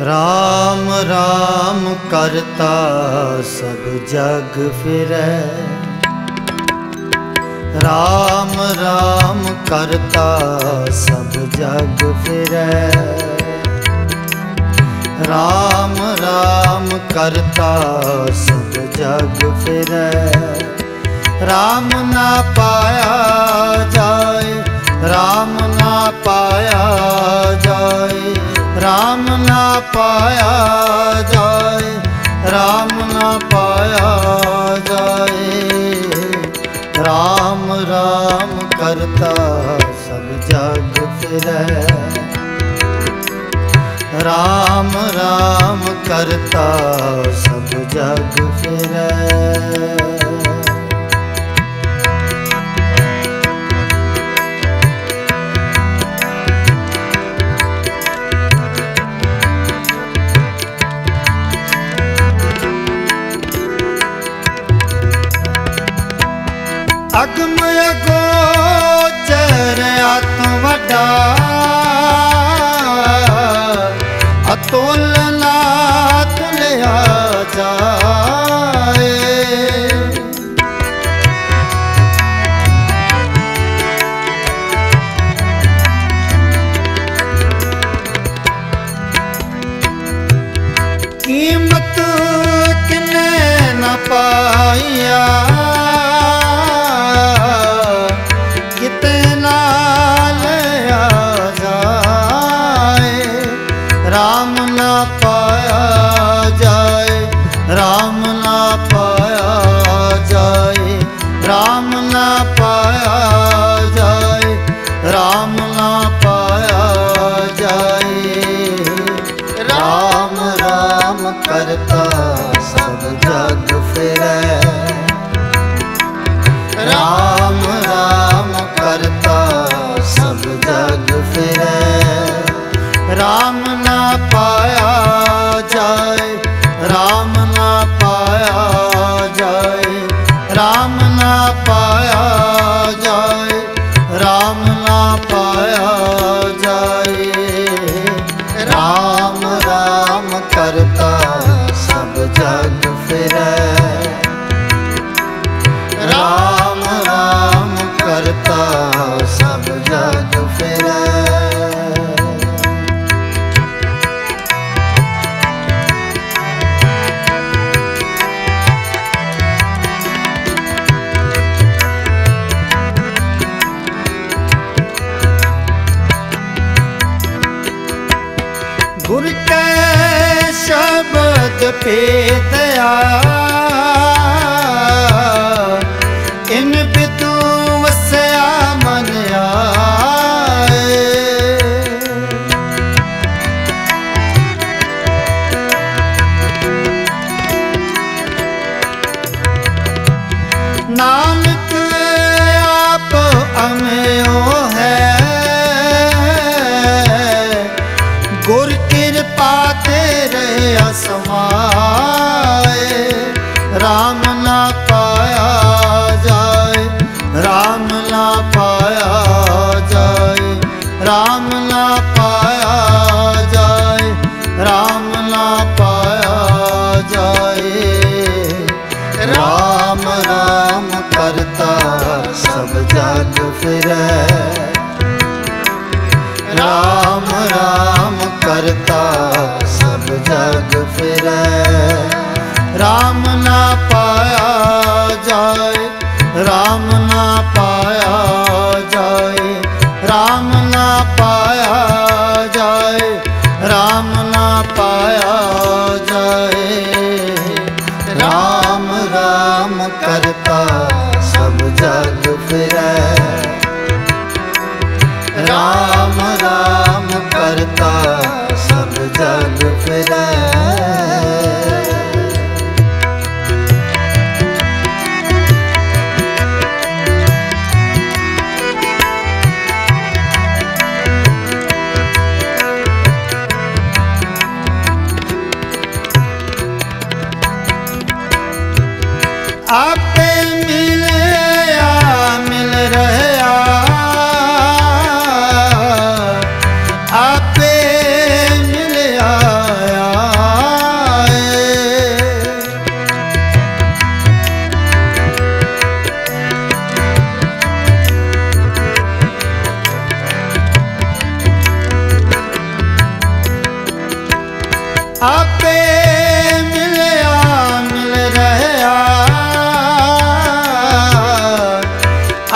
राम राम करता सब जग फिरे, राम राम करता सब जग फिरे, राम राम करता सब जग फिरे। राम ना पाया जाए, राम ना पाया जाए, राम ना पाया जाए, राम ना पाया जाए। राम राम करता सब जग फिरे, राम राम करता सब जग फिरे। अगम अगोचर आत्म वड्डा अतुल नाथ लिया जाए, कीमत किने न पाइया करता सब जग फिरे, राम राम करता सब जग फिरे। राम ना पाया जाए, राम ना पाया जाए, राम ना पाया जाए, राम ना पाया जाए। राम राम करता जग फिरे, राम राम करता सब जग फिरे। गुर के शब्द पे दया इन बितु वसया मन आए, नानक आप अमयो है गुर कृपा तेरे असमाए। राम ना पाया जाए, राम ना पाया जाए, राम ना पाया जाए, राम ना पाया जाए। राम राम करता सब जग फिरे, राम राम करता सब जग फिरे। राम ना पाया जाए, राम ना पाया जाए, राम ना पाया जाए, राम ना पाया जाए। राम राम करता सब जग फिरे, राम राम करता सब जग फिरे। आपे मिले या मिल रहे, आपे आपे मिलया मिल रहया,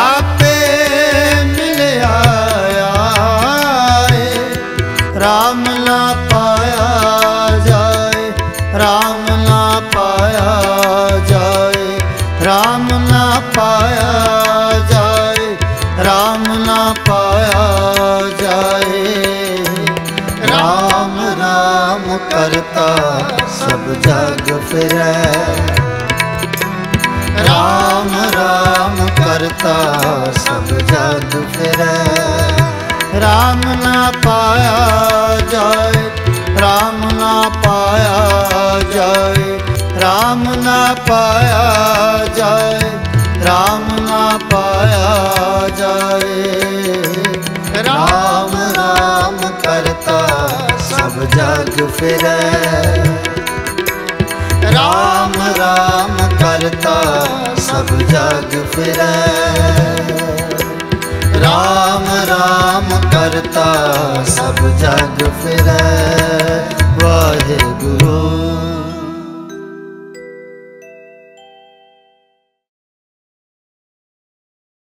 आपे मिलया राम ना पाया जाए, राम ना पाया जाए, राम ना पाया जाए, राम ना पाया जाए। राम राम करता सब जग फिरे, राम राम करता सब जग फिरे, राम ना पाया जाए, राम ना पाया जाए, राम ना पाया जाए, राम ना पाया जाए। राम राम करता सब जग फिरे, राम राम करता सब जग फिरे, राम राम करता सब जग फिरे। वाहे गुरु।